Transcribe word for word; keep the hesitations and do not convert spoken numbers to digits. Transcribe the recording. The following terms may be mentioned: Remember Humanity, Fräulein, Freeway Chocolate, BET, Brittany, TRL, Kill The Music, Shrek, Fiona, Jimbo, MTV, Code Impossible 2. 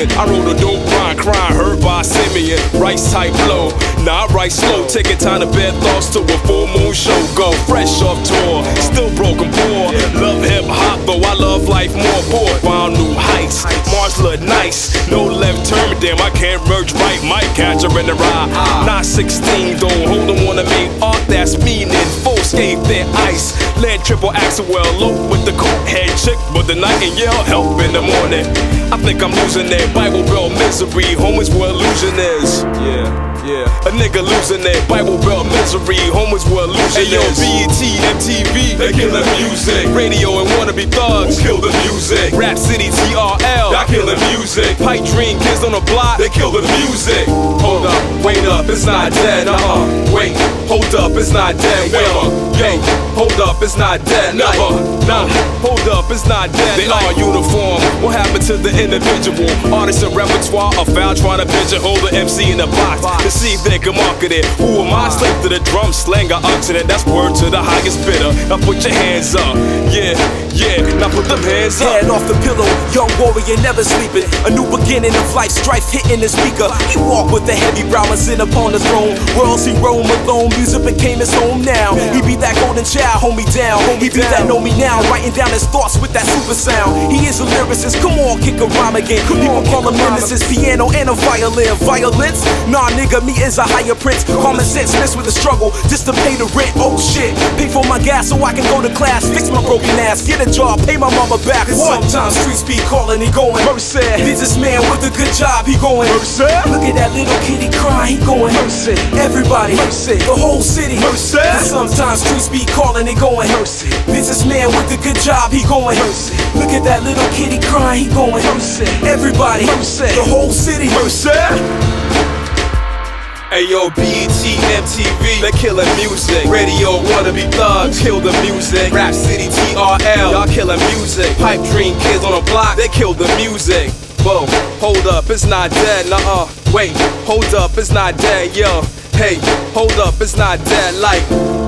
oblivion. I wrote a dope rhyme, crying heard by Simeon. Rice type flow, now I write slow, taking time to bed thoughts to a full moon show. Go fresh off tour, still broken poor. Love hip hop, though I love life more. Bored, found new heights. Mars look nice, no left turn, damn I can't merge right. Might catch her in the ride. Not sixteen, don't hold them on the main art that's meaning. Full skate, thin ice, land triple axle, well low with the coat head chick, but the nightingale help in the morning. I think I'm losing that Bible Belt misery. Homies, what illusion is? Yeah. Yeah. A nigga losing that Bible Belt misery. Homies were illusion. Ayo, B E T, M T V, they kill the music. Radio and wannabe thugs, who kill the music. Rap City, T R L, y'all kill the music. Pipe dream kids on the block, they kill the music. Hold up, wait up, it's not dead. Uh-uh, wait, hold up, it's not dead. Well, yo, hold up, it's not dead. Never, nah, hold up, it's not dead. They are uniform. What happened to the individual? Artists and repertoire are found trying to pigeonhole the M C in the box. See if they can market it. Who am I? Slave to the drum slang, I unction it. That's word to the highest bidder. Now put your hands up. Yeah, yeah, now put them hands up. Head off the pillow, young warrior never sleeping. A new beginning of life, strife hitting the speaker. He walked with a heavy brow and sit upon the throne. Worlds he roamed alone, music became his home now. He be that golden child, hold me down. He be that know me now, writing down his thoughts with that super sound. He is a lyricist, come on, kick a rhyme again. People call him nemesis, piano and a violin. Violence? Nah, nigga. Me is a higher prince. Common sense mixed with a struggle just to pay the rent. Oh shit, pay for my gas so I can go to class. Fix my broken ass, get a job, pay my mama back. Sometimes street speed calling, he going. Mercy. Did this man with a good job, he going. Mercy. Look at that little kid, he crying, he going. Mercy. Everybody, mercy. The whole city, mercy. Sometimes street speed calling, he going. Mercy. Did this man with a good job, he going. Mercy. Look at that little kid, he crying, he going. Mercy. Everybody, mercy. The whole city, mercy. Ayo, B E T, M T V, they killin' music. Radio wannabe thugs, kill the music. Rap City, T R L, y'all killin' music. Pipe dream kids on the block, they kill the music. Whoa, hold up, it's not dead, nuh-uh. Wait, hold up, it's not dead, yo. Hey, hold up, it's not dead, like.